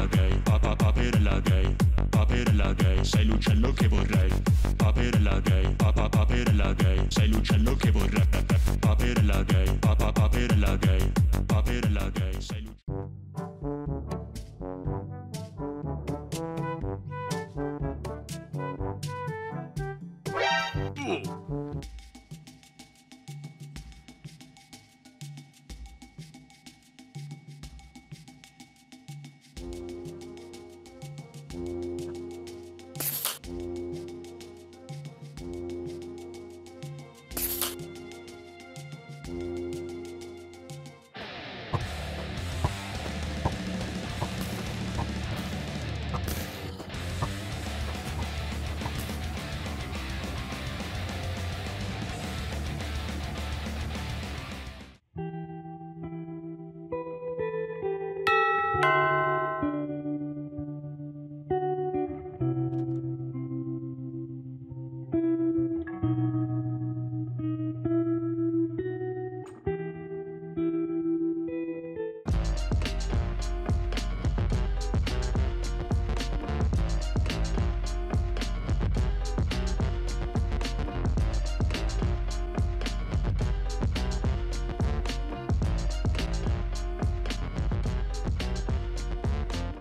la gay, papere la gay, papere la gay, sei l'uccello che vorrei, papere la gay, papere la gay, sei l'uccello che vorrei, papere la gay, papere la gay, papere la gay, sei l'uccello.